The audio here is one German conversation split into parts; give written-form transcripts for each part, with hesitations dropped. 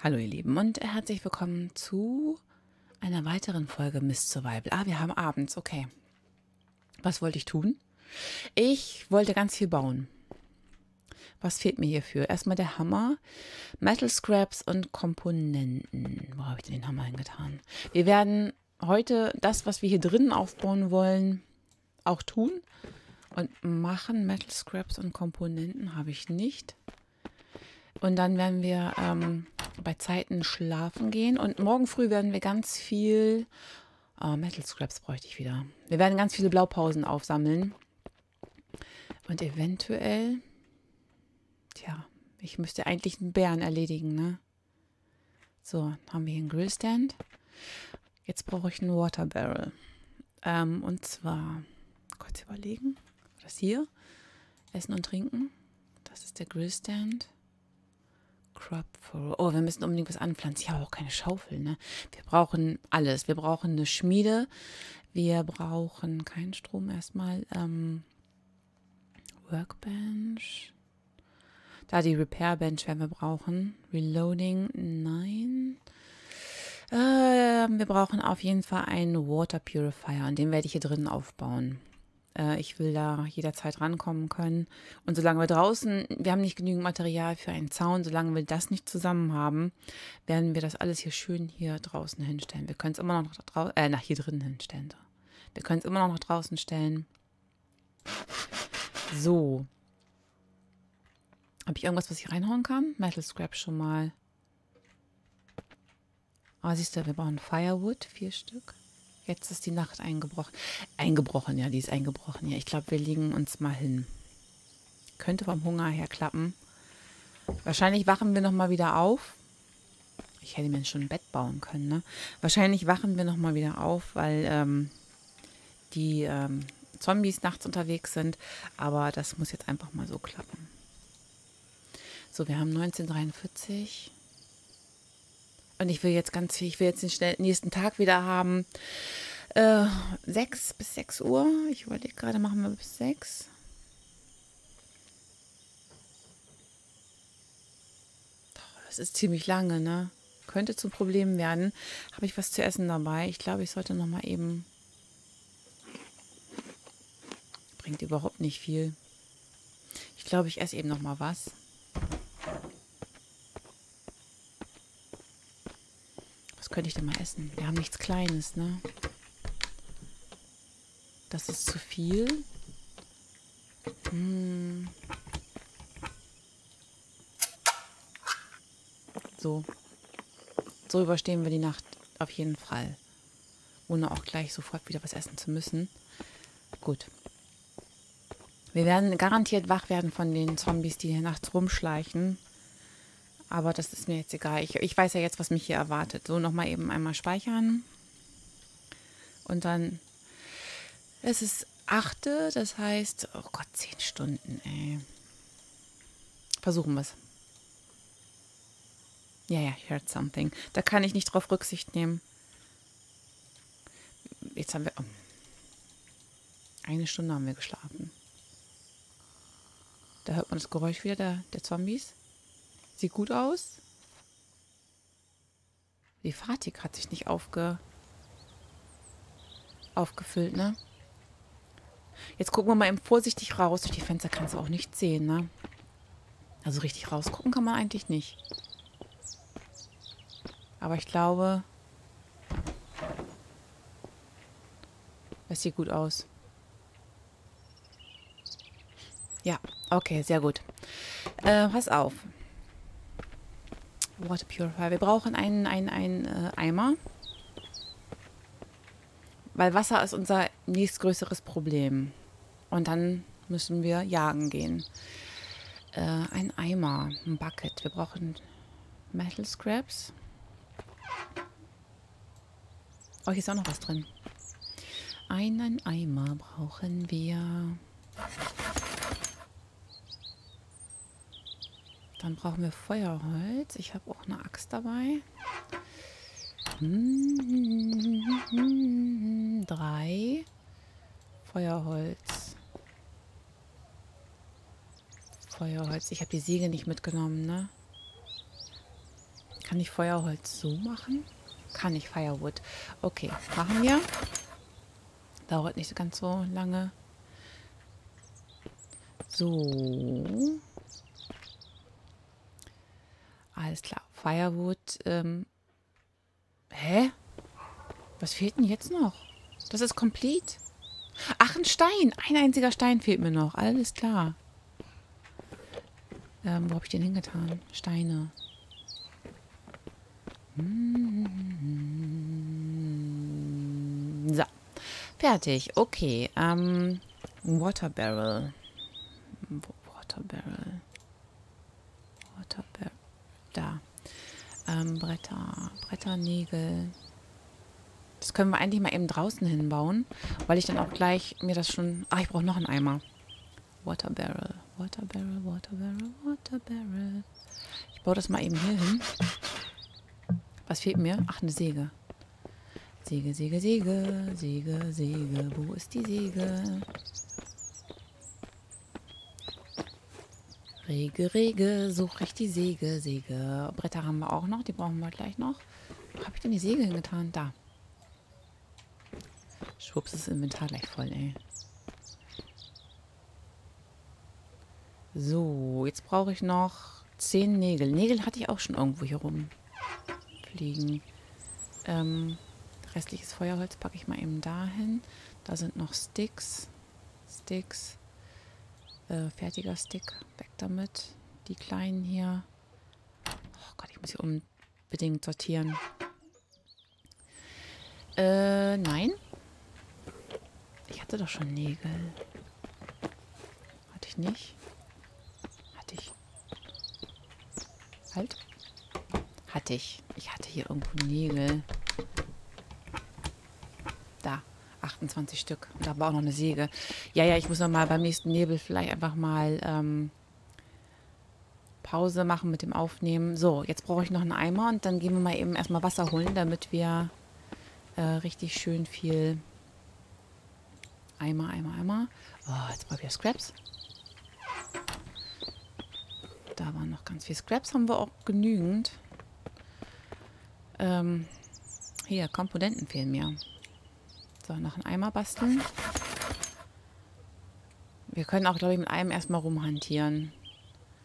Hallo ihr Lieben und herzlich willkommen zu einer weiteren Folge Mist Survival. Ah, wir haben abends, okay. Was wollte ich tun? Ich wollte ganz viel bauen. Was fehlt mir hierfür? Erstmal der Hammer, Metal Scraps und Komponenten. Wo habe ich denn den Hammer hingetan? Wir werden heute das, was wir hier drinnen aufbauen wollen, auch tun. Und machen Metal Scraps und Komponenten habe ich nicht. Und dann werden wir bei Zeiten schlafen gehen. Und morgen früh werden wir ganz viel... Oh, Metal Scraps bräuchte ich wieder. Wir werden ganz viele Blaupausen aufsammeln. Und eventuell... Tja, ich müsste eigentlich einen Bären erledigen, ne? So, haben wir hier einen Grillstand. Jetzt brauche ich einen Water Barrel. Und zwar... Kurz überlegen. Das hier. Essen und Trinken. Das ist der Grillstand. Oh, wir müssen unbedingt was anpflanzen. Ich habe auch keine Schaufel, ne? Wir brauchen alles. Wir brauchen eine Schmiede. Wir brauchen keinen Strom erstmal. Workbench. Da die Repair-Bench werden wir brauchen. Reloading, nein. Wir brauchen auf jeden Fall einen Water Purifier. Und den werde ich hier drinnen aufbauen. Ich will da jederzeit rankommen können. Und solange wir draußen, wir haben nicht genügend Material für einen Zaun, solange wir das nicht zusammen haben, werden wir das alles hier schön hier draußen hinstellen. Wir können es immer noch draußen, hier drinnen hinstellen. Wir können es immer noch nach draußen stellen. So. Habe ich irgendwas, was ich reinhauen kann? Metal Scrap schon mal. Ah, siehst du, wir brauchen Firewood, 4 Stück. Jetzt ist die Nacht eingebrochen. Eingebrochen, ja, die ist eingebrochen. Ja, ich glaube, wir legen uns mal hin. Könnte vom Hunger her klappen. Wahrscheinlich wachen wir nochmal wieder auf. Ich hätte mir schon ein Bett bauen können, ne? Wahrscheinlich wachen wir nochmal wieder auf, weil die Zombies nachts unterwegs sind. Aber das muss jetzt einfach mal so klappen. So, wir haben 1943. Und ich will jetzt ganz viel, ich will jetzt den nächsten Tag wieder haben. 6 bis 6 Uhr. Ich überlege gerade, machen wir bis 6. Das ist ziemlich lange, ne? Könnte zum Problem werden. Habe ich was zu essen dabei? Ich glaube, ich sollte nochmal eben... Bringt überhaupt nicht viel. Ich glaube, ich esse eben nochmal was. Könnte ich denn mal essen? Wir haben nichts Kleines, ne? Das ist zu viel. Hm. So. So überstehen wir die Nacht auf jeden Fall. Ohne auch gleich sofort wieder was essen zu müssen. Gut. Wir werden garantiert wach werden von den Zombies, die hier nachts rumschleichen. Aber das ist mir jetzt egal. Ich weiß ja jetzt, was mich hier erwartet. So, nochmal eben einmal speichern. Und dann, es ist 8. Das heißt, oh Gott, 10 Stunden, ey. Versuchen wir es. Ja, I heard something. Da kann ich nicht drauf Rücksicht nehmen. Jetzt haben wir, oh. 1 Stunde haben wir geschlafen. Da hört man das Geräusch wieder der Zombies. Sieht gut aus. Die Fatik hat sich nicht aufgefüllt, ne? Jetzt gucken wir mal eben vorsichtig raus. Durch die Fenster kannst du auch nicht sehen, ne? Also richtig rausgucken kann man eigentlich nicht. Aber ich glaube, das sieht gut aus. Ja, okay, sehr gut. Pass auf. Water Purifier. Wir brauchen einen Eimer. Weil Wasser ist unser nächstgrößeres Problem. Und dann müssen wir jagen gehen. Ein Eimer, ein Bucket. Wir brauchen Metal Scraps. Oh, hier ist auch noch was drin. Einen Eimer brauchen wir. Dann brauchen wir Feuerholz. Ich habe auch eine Axt dabei. 3 Feuerholz. Feuerholz. Ich habe die Säge nicht mitgenommen, ne? Kann ich Feuerholz so machen? Kann ich Firewood. Okay, machen wir. Dauert nicht ganz so lange. So. Alles klar. Firewood. Hä? Was fehlt denn jetzt noch? Das ist komplett. Ach, ein Stein. Ein einziger Stein fehlt mir noch. Alles klar. Wo habe ich den hingetan? Steine. So. Fertig. Okay. Water Barrel. Water Barrel. Water Barrel. Da. Bretter. Bretternägel. Das können wir eigentlich mal eben draußen hinbauen, weil ich dann auch gleich mir das schon... Ach, ich brauche noch einen Eimer. Water Barrel. Water Barrel, Water Barrel, Water Barrel. Ich baue das mal eben hier hin. Was fehlt mir? Ach, eine Säge. Säge, Säge, Säge. Säge, Säge. Wo ist die Säge? Rege, Rege. Suche ich die Säge, Säge. Bretter haben wir auch noch. Die brauchen wir gleich noch. Wo habe ich denn die Säge hingetan? Da. Schwupps, ist das Inventar gleich voll, ey. So, jetzt brauche ich noch 10 Nägel. Nägel hatte ich auch schon irgendwo hier rumfliegen. Restliches Feuerholz packe ich mal eben dahin. Da sind noch Sticks. Sticks. Fertiger Stick. Weg damit. Die kleinen hier. Oh Gott, ich muss hier unbedingt sortieren. Nein. Ich hatte doch schon Nägel. Hatte ich nicht? Hatte ich. Halt. Hatte ich. Ich hatte hier irgendwo Nägel. Da. 28 Stück. Und da war auch noch eine Säge. Ja, ja, ich muss nochmal beim nächsten Nebel vielleicht einfach mal Pause machen mit dem Aufnehmen. So, jetzt brauche ich noch einen Eimer und dann gehen wir mal eben erstmal Wasser holen, damit wir richtig schön viel... Eimer. Oh, jetzt brauche ich Scraps. Da waren noch ganz viel Scraps. Haben wir auch genügend. Hier, Komponenten fehlen mir. So, noch einen Eimer basteln. Wir können auch, glaube ich, mit einem erstmal rumhantieren.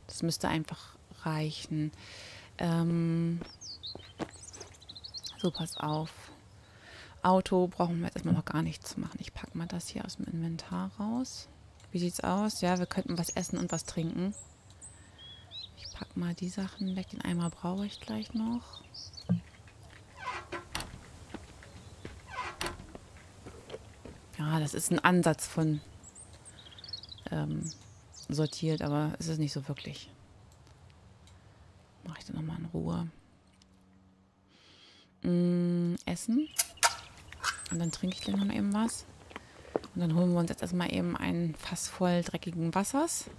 Das müsste einfach reichen. So, pass auf. Auto brauchen wir jetzt erstmal noch gar nichts zu machen. Ich packe mal das hier aus dem Inventar raus. Wie sieht's aus? Ja, wir könnten was essen und was trinken. Ich packe mal die Sachen weg. Den Eimer brauche ich gleich noch. Ja, das ist ein Ansatz von sortiert, aber es ist nicht so wirklich. Mache ich dann nochmal in Ruhe. Essen. Und dann trinke ich gleich noch eben was. Und dann holen wir uns jetzt erstmal eben ein Fass voll dreckigen Wassers,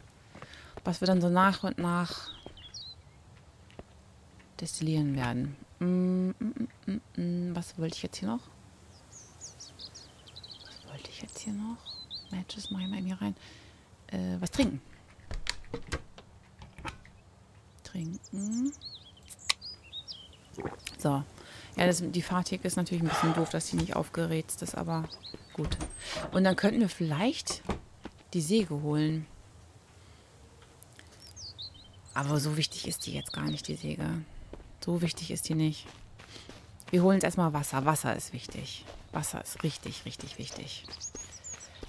was wir dann so nach und nach destillieren werden. Was wollte ich jetzt hier noch? Matches mache ich mal eben hier rein. Was trinken. So. Ja, die Fahrtheke ist natürlich ein bisschen doof, dass sie nicht aufgerätzt ist, aber gut. Und dann könnten wir vielleicht die Säge holen. Aber so wichtig ist die jetzt gar nicht, die Säge. So wichtig ist die nicht. Wir holen jetzt erstmal Wasser. Wasser ist wichtig. Wasser ist richtig, richtig wichtig.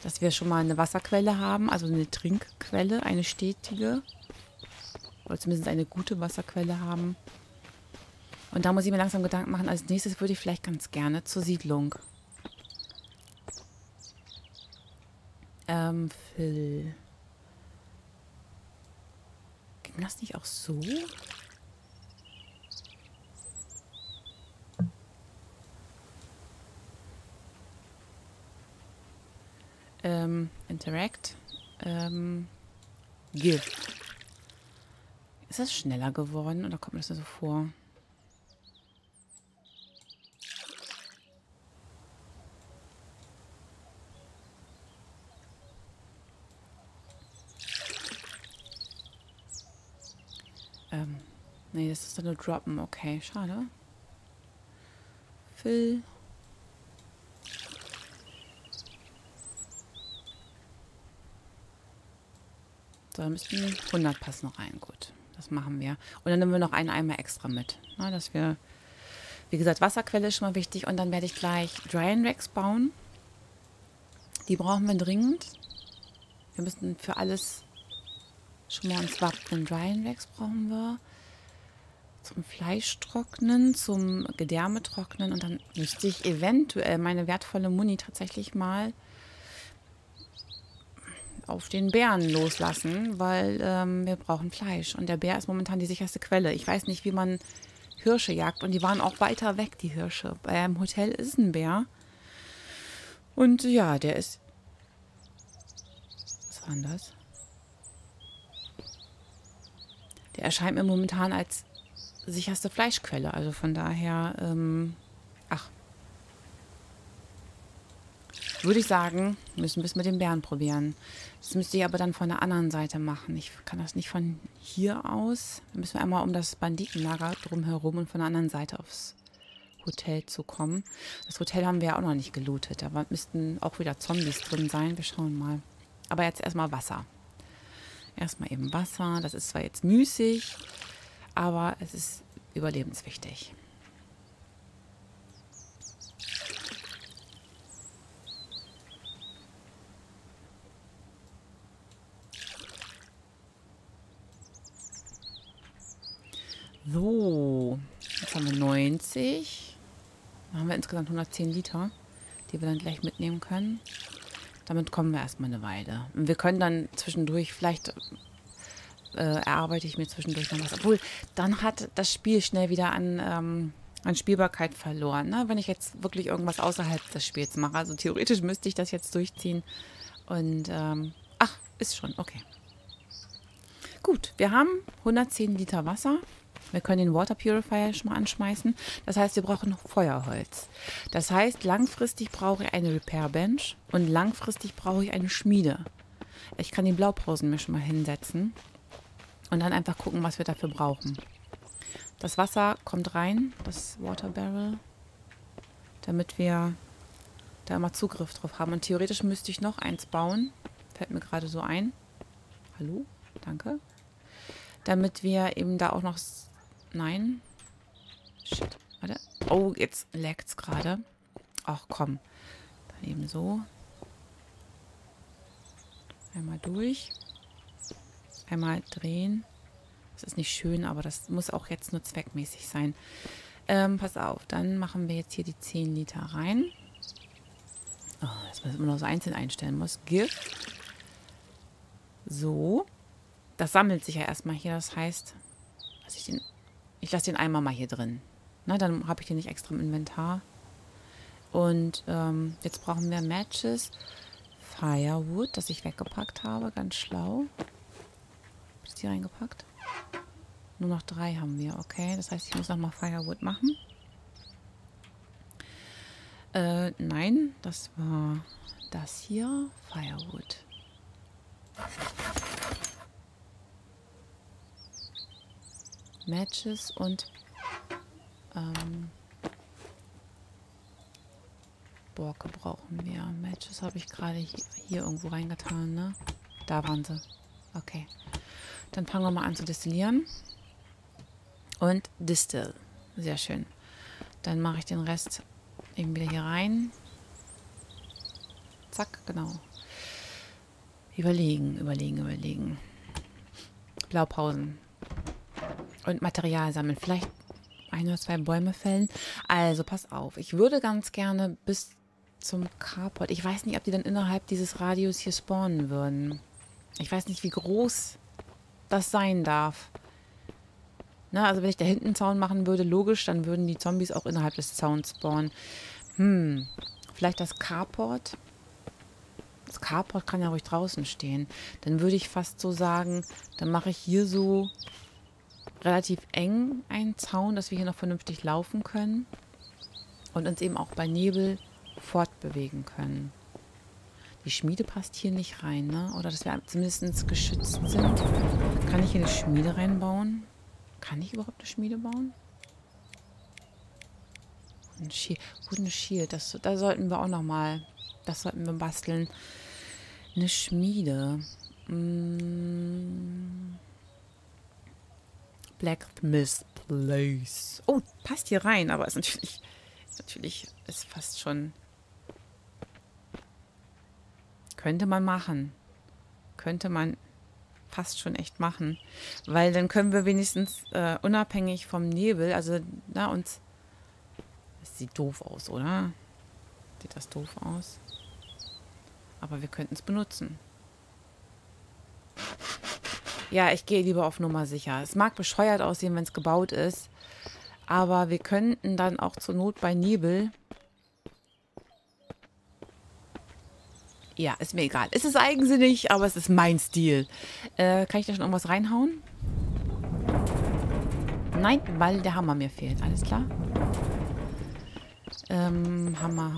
Dass wir schon mal eine Wasserquelle haben, also eine Trinkquelle, eine stetige. Oder zumindest eine gute Wasserquelle haben. Und da muss ich mir langsam Gedanken machen, als nächstes würde ich vielleicht ganz gerne zur Siedlung. Phil. Ging das nicht auch so? Interact. Give. Ist das schneller geworden oder kommt mir das so vor? Nee, das ist dann nur droppen. Okay, schade. Phil. So, da müssten 100 passen rein. Gut, das machen wir. Und dann nehmen wir noch einen Eimer extra mit. Na, dass wir, wie gesagt, Wasserquelle ist schon mal wichtig. Und dann werde ich gleich Drying Racks bauen. Die brauchen wir dringend. Wir müssen für alles schon mal uns wappnen. Drying Racks brauchen wir. Zum Fleisch trocknen, zum Gedärme trocknen. Und dann müsste ich eventuell meine wertvolle Muni tatsächlich mal auf den Bären loslassen, weil wir brauchen Fleisch. Und der Bär ist momentan die sicherste Quelle. Ich weiß nicht, wie man Hirsche jagt. Und die waren auch weiter weg, die Hirsche. Beim Hotel ist ein Bär. Und ja, der ist... Was war denn das? Der erscheint mir momentan als sicherste Fleischquelle. Also von daher... würde ich sagen, müssen wir es mit den Bären probieren. Das müsste ich aber dann von der anderen Seite machen. Ich kann das nicht von hier aus. Da müssen wir einmal um das Banditenlager drumherum und von der anderen Seite aufs Hotel zu kommen. Das Hotel haben wir ja auch noch nicht gelootet. Da müssten auch wieder Zombies drin sein. Wir schauen mal. Aber jetzt erstmal Wasser. Erstmal eben Wasser. Das ist zwar jetzt müßig, aber es ist überlebenswichtig. So, jetzt haben wir 90. Dann haben wir insgesamt 110 Liter, die wir dann gleich mitnehmen können. Damit kommen wir erstmal eine Weile. Und wir können dann zwischendurch, vielleicht erarbeite ich mir zwischendurch noch was. Obwohl, dann hat das Spiel schnell wieder an Spielbarkeit verloren. Ne? Wenn ich jetzt wirklich irgendwas außerhalb des Spiels mache. Also theoretisch müsste ich das jetzt durchziehen. Und, ach, ist schon, okay. Gut, wir haben 110 Liter Wasser. Wir können den Water Purifier schon mal anschmeißen. Das heißt, wir brauchen noch Feuerholz. Das heißt, langfristig brauche ich eine Repair Bench und langfristig brauche ich eine Schmiede. Ich kann die Blaupausen mir schon mal hinsetzen und dann einfach gucken, was wir dafür brauchen. Das Wasser kommt rein, das Water Barrel, damit wir da immer Zugriff drauf haben. Und theoretisch müsste ich noch eins bauen. Fällt mir gerade so ein. Hallo? Danke. Damit wir eben da auch noch... Nein. Shit. Warte. Oh, jetzt lagt's gerade. Ach, komm. Dann eben so. Einmal durch. Einmal drehen. Das ist nicht schön, aber das muss auch jetzt nur zweckmäßig sein. Pass auf. Dann machen wir jetzt hier die 10 Liter rein. Oh, dass man das immer noch so einzeln einstellen muss. Gift. So. Das sammelt sich ja erstmal hier. Das heißt, dass ich lasse den Eimer mal hier drin. Na, dann habe ich den nicht extra im Inventar. Und jetzt brauchen wir Matches. Firewood, das ich weggepackt habe. Ganz schlau. Habe ich die reingepackt? Nur noch 3 haben wir. Okay, das heißt, ich muss nochmal Firewood machen. Nein, das war das hier. Firewood. Matches und Borke brauchen wir. Matches habe ich gerade hier irgendwo reingetan, ne? Da waren sie. Okay. Dann fangen wir mal an zu destillieren. Und Distill. Sehr schön. Dann mache ich den Rest eben wieder hier rein. Zack, genau. Überlegen, überlegen, überlegen. Blaupausen. Und Material sammeln. Vielleicht 1 oder 2 Bäume fällen. Also, pass auf. Ich würde ganz gerne bis zum Carport. Ich weiß nicht, ob die dann innerhalb dieses Radius hier spawnen würden. Ich weiß nicht, wie groß das sein darf. Na, also, wenn ich da hinten einen Zaun machen würde, logisch, dann würden die Zombies auch innerhalb des Zauns spawnen. Vielleicht das Carport. Das Carport kann ja ruhig draußen stehen. Dann würde ich fast so sagen, dann mache ich hier so... relativ eng ein Zaun, dass wir hier noch vernünftig laufen können und uns eben auch bei Nebel fortbewegen können. Die Schmiede passt hier nicht rein, ne? Oder dass wir zumindest geschützt sind. Kann ich hier eine Schmiede reinbauen? Kann ich überhaupt eine Schmiede bauen? Wooden Shield, da sollten wir auch nochmal. Das sollten wir basteln. Eine Schmiede. Blacksmith Place. Oh, passt hier rein, aber ist fast schon. Könnte man machen. Könnte man fast schon echt machen. Weil dann können wir wenigstens unabhängig vom Nebel, also na uns. Das sieht doof aus, oder? Sieht das doof aus? Aber wir könnten es benutzen. Ja, ich gehe lieber auf Nummer sicher. Es mag bescheuert aussehen, wenn es gebaut ist. Aber wir könnten dann auch zur Not bei Nebel... Ja, ist mir egal. Es ist eigensinnig, aber es ist mein Stil. Kann ich da schon irgendwas reinhauen? Nein, weil der Hammer mir fehlt. Alles klar. Hammer.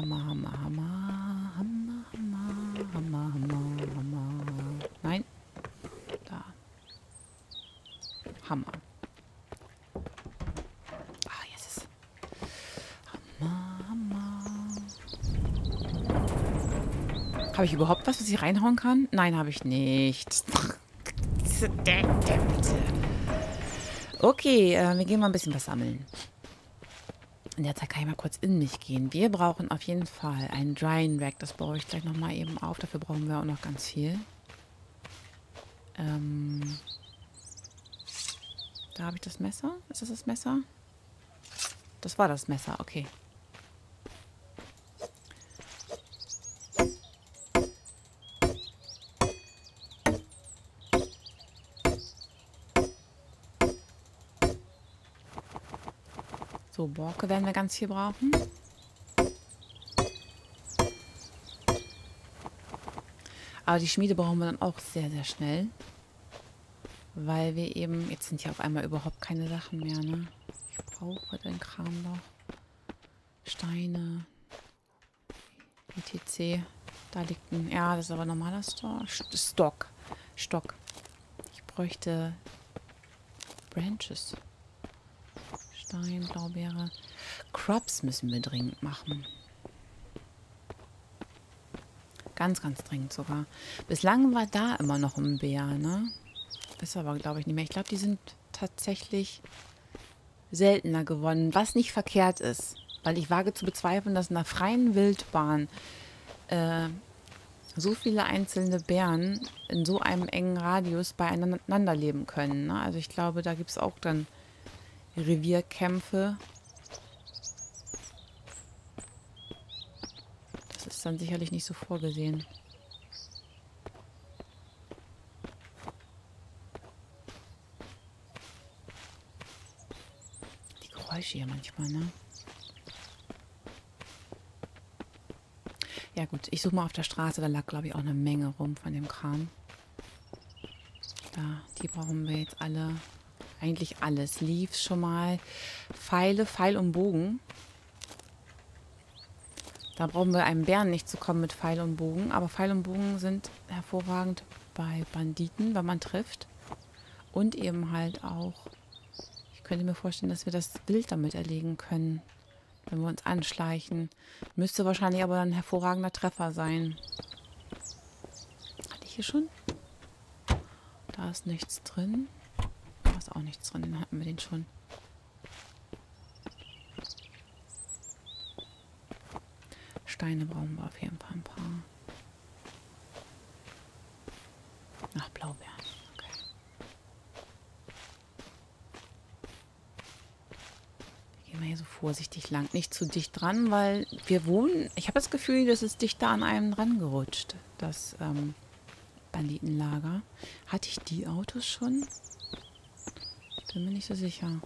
Nein. Da. Hammer. Ah, jetzt ist es. Hammer. Habe ich überhaupt was ich reinhauen kann? Nein, habe ich nicht. Okay, wir gehen mal ein bisschen was sammeln. In der Zeit kann ich mal kurz in mich gehen. Wir brauchen auf jeden Fall einen Drying Rack. Das baue ich gleich nochmal eben auf. Dafür brauchen wir auch noch ganz viel. Da habe ich das Messer. Ist das das Messer? Das war das Messer, okay. So, Borke werden wir ganz viel brauchen. Aber die Schmiede brauchen wir dann auch sehr, sehr schnell. Weil wir eben... Jetzt sind hier auf einmal überhaupt keine Sachen mehr, ne? Ich brauche den Kram doch. Steine. ETC. Da liegt ein... Ja, das ist aber normaler Stock. Stock. Ich bräuchte... Branches. Stein, Blaubeere. Crops müssen wir dringend machen. Ganz, ganz dringend sogar. Bislang war da immer noch ein Bär, ne? Ist aber, glaube ich, nicht mehr. Ich glaube, die sind tatsächlich seltener geworden, was nicht verkehrt ist. Weil ich wage zu bezweifeln, dass in der freien Wildbahn so viele einzelne Bären in so einem engen Radius beieinander leben können. Ne? Also ich glaube, da gibt es auch dann Revierkämpfe. Das ist dann sicherlich nicht so vorgesehen. Die Geräusche hier manchmal, ne? Ja gut, ich suche mal auf der Straße. Da lag, glaube ich, auch eine Menge rum von dem Kram. Da, die brauchen wir jetzt alle... Eigentlich alles. Leaves schon mal. Pfeile, Pfeil und Bogen. Da brauchen wir einem Bären nicht zu kommen mit Pfeil und Bogen. Aber Pfeil und Bogen sind hervorragend bei Banditen, wenn man trifft. Und eben halt auch... Ich könnte mir vorstellen, dass wir das Wild damit erlegen können, wenn wir uns anschleichen. Müsste wahrscheinlich aber ein hervorragender Treffer sein. Hatte ich hier schon? Da ist nichts drin. Ist auch nichts drin, dann hatten wir den schon. Steine brauchen wir auf jeden Fall ein paar. Ach, Blaubeeren. Okay. Wir gehen mal hier so vorsichtig lang. Nicht zu dicht dran, weil wir wohnen... Ich habe das Gefühl, das ist dichter an einem dran gerutscht. Das Banditenlager. Hatte ich die Autos schon? Bin mir nicht so sicher.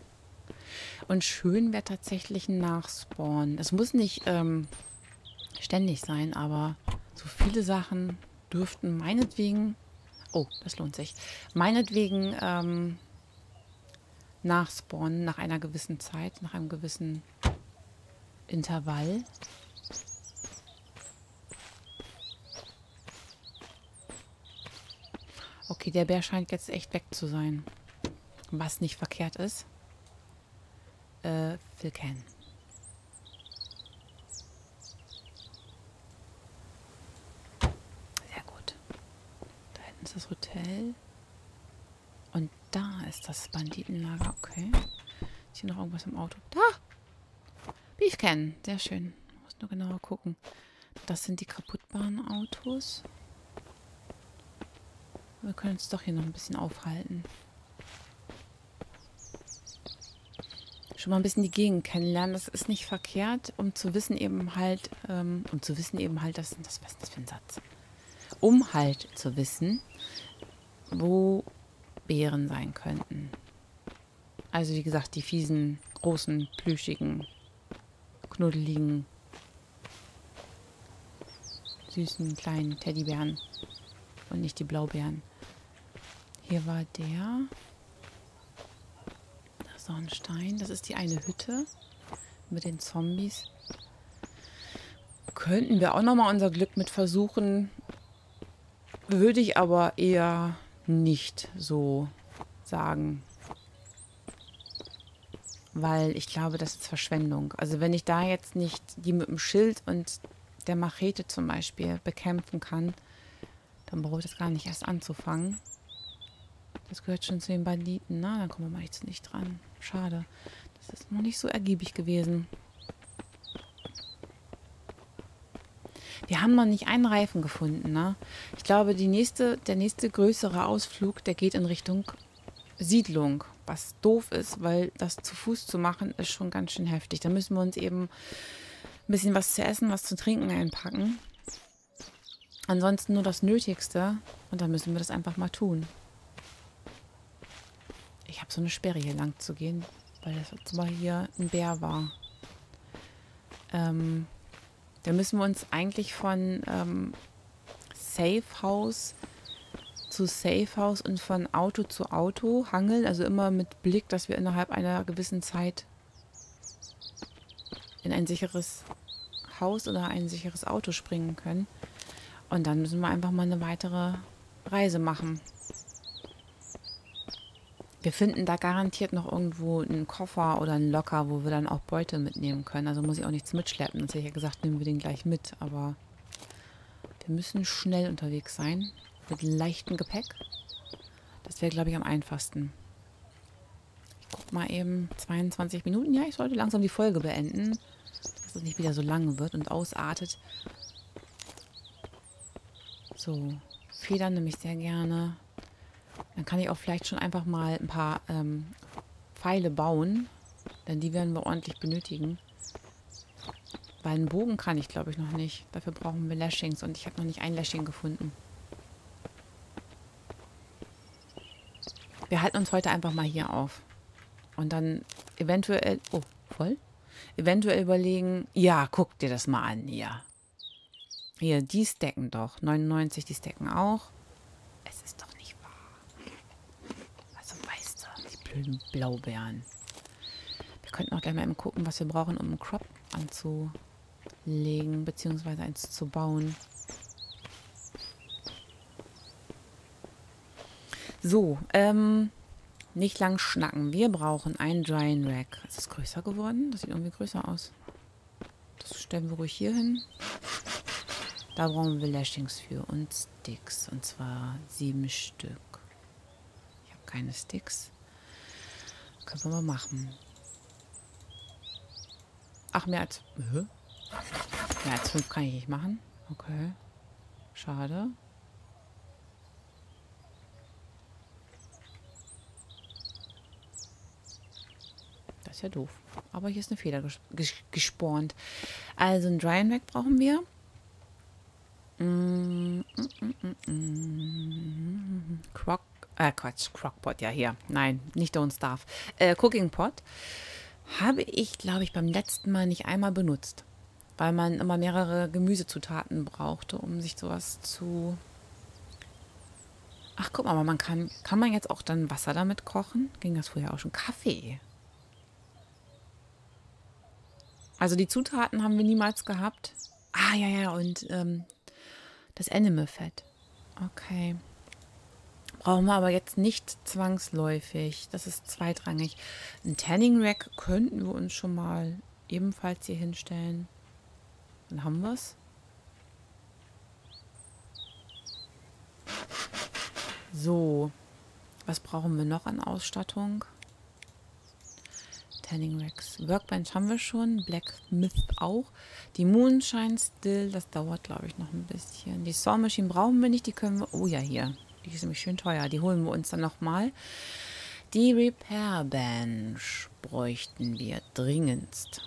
Und schön wäre tatsächlich ein Nachspawn. Es muss nicht ständig sein, aber so viele Sachen dürften meinetwegen... Oh, das lohnt sich. Meinetwegen nachspawnen nach einer gewissen Zeit, nach einem gewissen Intervall. Okay, der Bär scheint jetzt echt weg zu sein. was nicht verkehrt ist. Will kennen. Sehr gut. Da hinten ist das Hotel. Und da ist das Banditenlager. Okay. Ist hier noch irgendwas im Auto? Da! Beefcan. Sehr schön. Muss nur genauer gucken. Das sind die kaputtbaren Autos. Wir können uns doch hier noch ein bisschen aufhalten. Schon mal ein bisschen die Gegend kennenlernen. Das ist nicht verkehrt, um zu wissen eben halt, dass, was ist das für ein Satz? Um halt zu wissen, wo Bären sein könnten. Also wie gesagt, die fiesen, großen, plüschigen, knuddeligen, süßen, kleinen Teddybären und nicht die Blaubeeren. Hier war der... Stein. Das ist die eine Hütte mit den Zombies. Könnten wir auch nochmal unser Glück mit versuchen. Würde ich aber eher nicht so sagen. Weil ich glaube, das ist Verschwendung. Also wenn ich da jetzt nicht die mit dem Schild und der Machete zum Beispiel bekämpfen kann, dann brauche ich das gar nicht erst anzufangen. Das gehört schon zu den Banditen. Na, dann kommen wir mal jetzt nicht dran. Schade. Das ist noch nicht so ergiebig gewesen. Wir haben noch nicht einen Reifen gefunden, ne? Ich glaube, der nächste größere Ausflug, der geht in Richtung Siedlung. Was doof ist, weil das zu Fuß zu machen, ist schon ganz schön heftig. Da müssen wir uns eben ein bisschen was zu essen, was zu trinken einpacken. Ansonsten nur das Nötigste. Und dann müssen wir das einfach mal tun. Ich habe so eine Sperre hier lang zu gehen, weil das jetzt mal hier ein Bär war. Da müssen wir uns eigentlich von Safe House zu Safe House und von Auto zu Auto hangeln. Also immer mit Blick, dass wir innerhalb einer gewissen Zeit in ein sicheres Haus oder ein sicheres Auto springen können. Und dann müssen wir einfach mal eine weitere Reise machen. Wir finden da garantiert noch irgendwo einen Koffer oder einen Locker, wo wir dann auch Beute mitnehmen können. Also muss ich auch nichts mitschleppen. Sonst hätte ich ja gesagt, nehmen wir den gleich mit. Aber wir müssen schnell unterwegs sein. Mit leichtem Gepäck. Das wäre, glaube ich, am einfachsten. Ich gucke mal eben. 22 Minuten. Ja, ich sollte langsam die Folge beenden. Dass es nicht wieder so lang wird und ausartet. So. Federn nehme ich sehr gerne. Dann kann ich auch vielleicht schon einfach mal ein paar Pfeile bauen, denn die werden wir ordentlich benötigen. Weil einen Bogen kann ich, glaube ich, noch nicht. Dafür brauchen wir Lashings und ich habe noch nicht ein Lashing gefunden. Wir halten uns heute einfach mal hier auf. Und dann eventuell... Oh, voll? Eventuell überlegen... Ja, guck dir das mal an hier. Hier, die stacken doch. 99, die stacken auch. Es ist doch... Blaubeeren. Wir könnten auch gleich mal eben gucken, was wir brauchen, um einen Crop anzulegen, beziehungsweise eins zu bauen. So, nicht lang schnacken. Wir brauchen ein Drying Rack. Ist das größer geworden? Das sieht irgendwie größer aus. Das stellen wir ruhig hier hin. Da brauchen wir Lashings für und Sticks. Und zwar 7 Stück. Ich habe keine Sticks. Können wir mal machen. Ach, mehr als 5 kann ich nicht machen. Okay. Schade. Das ist ja doof. Aber hier ist eine Feder gespornt. Also ein Drying Rack brauchen wir. Crock. Quatsch, Crockpot, ja hier. Nein, nicht Don't Starve. Cooking Pot habe ich, glaube ich, beim letzten Mal nicht einmal benutzt. Weil man immer mehrere Gemüsezutaten brauchte, um sich sowas zu... Ach, guck mal, aber man kann man jetzt auch dann Wasser damit kochen? Ging das vorher auch schon? Kaffee. Also die Zutaten haben wir niemals gehabt. Ah, ja, und das Animal Fat. Okay. Brauchen wir aber jetzt nicht zwangsläufig. Das ist zweitrangig. Ein Tanning Rack könnten wir uns schon mal ebenfalls hier hinstellen. Dann haben wir es. So. Was brauchen wir noch an Ausstattung? Tanning Racks. Workbench haben wir schon. Blacksmith auch. Die Moonshine Still. Das dauert, glaube ich, noch ein bisschen. Die Saw Machine brauchen wir nicht. Die können wir... Oh ja, hier. Die ist nämlich schön teuer. Die holen wir uns dann nochmal. Die Repair Bench bräuchten wir dringendst.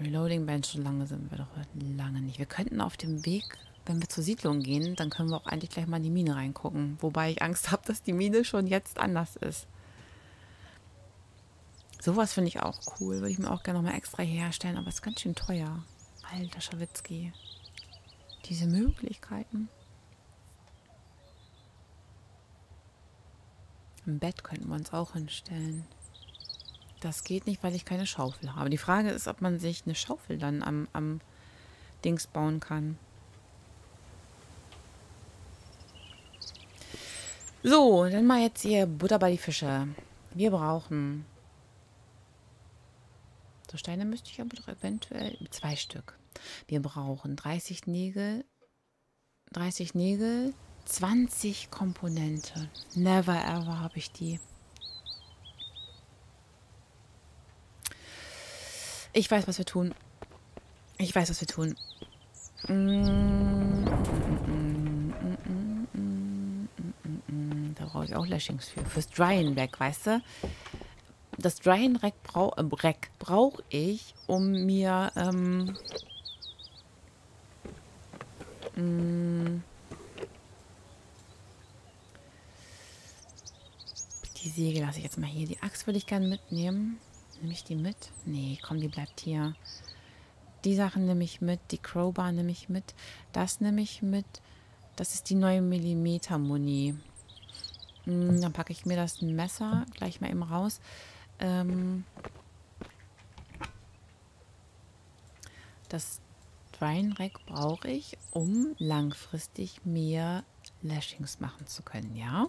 Reloading Bench, so lange sind wir doch lange nicht. Wir könnten auf dem Weg, wenn wir zur Siedlung gehen, dann können wir auch eigentlich gleich mal in die Mine reingucken. Wobei ich Angst habe, dass die Mine schon jetzt anders ist. Sowas finde ich auch cool. Würde ich mir auch gerne nochmal extra herstellen. Aber es ist ganz schön teuer. Alter Schawitzki. Diese Möglichkeiten. Im Bett könnten wir uns auch hinstellen. Das geht nicht, weil ich keine Schaufel habe. Die Frage ist, ob man sich eine Schaufel dann am Dings bauen kann. So, dann mal jetzt hier Butter bei die Fische. Wir brauchen... So Steine müsste ich aber doch eventuell... 2 Stück. Wir brauchen 30 Nägel. 30 Nägel... 20 Komponente. Never ever habe ich die. Ich weiß, was wir tun. Ich weiß, was wir tun. Da brauche ich auch Lashings für. Fürs Drying Rack, weißt du? Das Drying Rack brauche ich, um mir die Säge lasse ich jetzt mal hier. Die Axt würde ich gerne mitnehmen. Nehme ich die mit? Nee, komm, die bleibt hier. Die Sachen nehme ich mit. Die Crowbar nehme ich mit. Das nehme ich mit. Das ist die 9 mm Muni. Dann packe ich mir das Messer gleich mal eben raus. Das Drying Rack brauche ich, um langfristig mehr Lashings machen zu können, ja?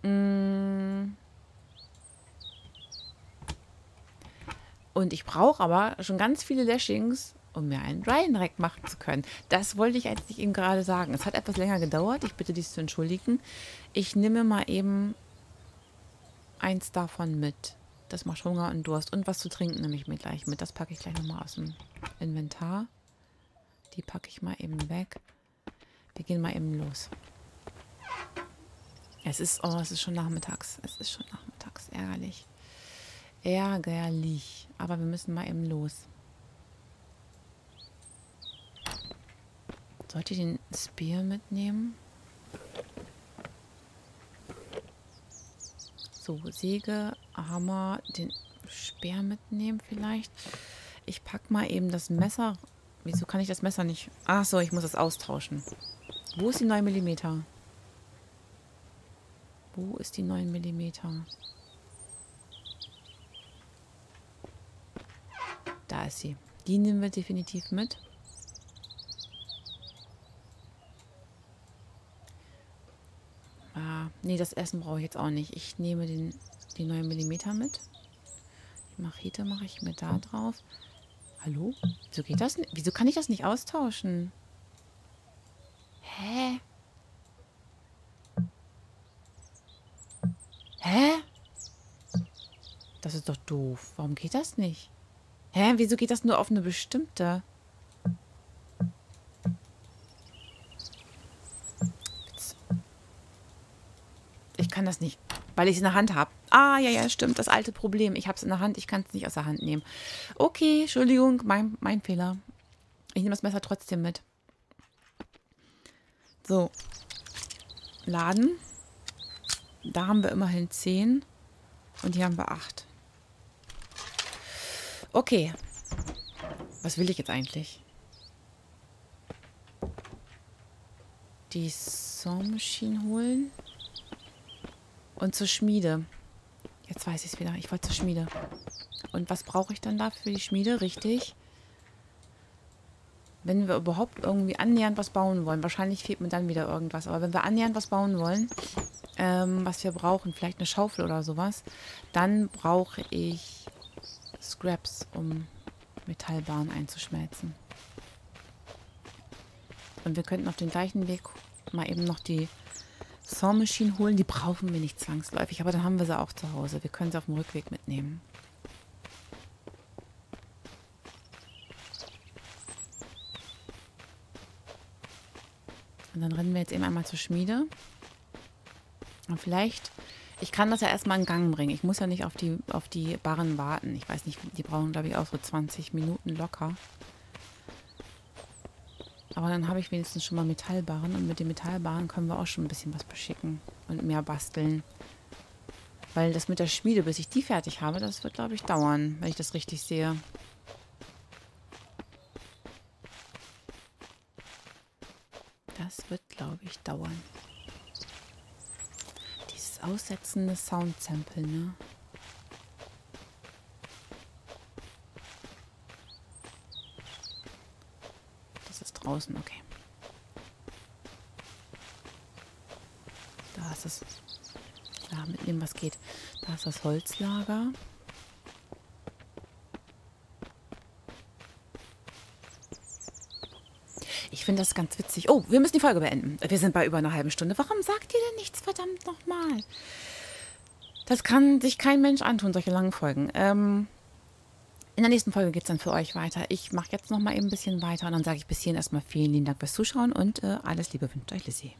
Und ich brauche aber schon ganz viele Lashings, um mir einen Drying Rack machen zu können. Das wollte ich eigentlich eben gerade sagen. Es hat etwas länger gedauert. Ich bitte dies zu entschuldigen. Ich nehme mal eben eins davon mit. Das macht Hunger und Durst. Und was zu trinken nehme ich mir gleich mit. Das packe ich gleich nochmal aus dem Inventar. Die packe ich mal eben weg. Wir gehen mal eben los. Es ist schon nachmittags. Es ist schon nachmittags. Ärgerlich. Ärgerlich. Aber wir müssen mal eben los. Sollte ich den Spear mitnehmen? So, Säge, Hammer, den Speer mitnehmen vielleicht. Ich packe mal eben das Messer. Wieso kann ich das Messer nicht... Ach so, ich muss es austauschen. Wo ist die 9 mm? Wo ist die 9 mm? Da ist sie. Die nehmen wir definitiv mit. Ah, nee, das Essen brauche ich jetzt auch nicht. Ich nehme die 9 mm mit. Die Machete mache ich mir da drauf. Hallo? Wieso geht das nicht? Wieso kann ich das nicht austauschen? Hä? Hä? Das ist doch doof. Warum geht das nicht? Hä? Wieso geht das nur auf eine bestimmte? Ich kann das nicht, weil ich es in der Hand habe. Ah, ja, ja, stimmt. Das alte Problem. Ich habe es in der Hand. Ich kann es nicht aus der Hand nehmen. Okay, Entschuldigung. Mein Fehler. Ich nehme das Messer trotzdem mit. So. Laden. Da haben wir immerhin 10 und hier haben wir 8. Okay. Was will ich jetzt eigentlich? Die Saw Machine holen. Und zur Schmiede. Jetzt weiß ich es wieder. Ich wollte zur Schmiede. Und was brauche ich dann da für die Schmiede? Richtig. wenn wir überhaupt irgendwie annähernd was bauen wollen. Wahrscheinlich fehlt mir dann wieder irgendwas. Aber wenn wir annähernd was bauen wollen, was wir brauchen, vielleicht eine Schaufel oder sowas, dann brauche ich Scraps, um Metallbahnen einzuschmelzen. Und wir könnten auf den gleichen Weg mal eben noch die Sawmaschine holen. Die brauchen wir nicht zwangsläufig, aber dann haben wir sie auch zu Hause. Wir können sie auf dem Rückweg mitnehmen. Und dann rennen wir jetzt eben einmal zur Schmiede. Und vielleicht, ich kann das ja erstmal in Gang bringen. Ich muss ja nicht auf die Barren warten. Ich weiß nicht, die brauchen, glaube ich, auch so 20 Minuten locker. Aber dann habe ich wenigstens schon mal Metallbarren. Und mit den Metallbarren können wir auch schon ein bisschen was beschicken und mehr basteln. Weil das mit der Schmiede, bis ich die fertig habe, das wird, glaube ich, dauern, wenn ich das richtig sehe. Das wird, glaube ich, dauern. Dieses aussetzende Sound-Sample, ne? Okay. Da ist das. Da mitnehmen, was geht. Da ist das Holzlager. Ich finde das ganz witzig. Oh, wir müssen die Folge beenden. Wir sind bei über einer halben Stunde. Warum sagt ihr denn nichts? Verdammt nochmal. Das kann sich kein Mensch antun, solche langen Folgen. In der nächsten Folge geht es dann für euch weiter. Ich mache jetzt noch mal eben ein bisschen weiter und dann sage ich bis hierhin erstmal vielen lieben Dank fürs Zuschauen und alles Liebe wünscht euch Lissy.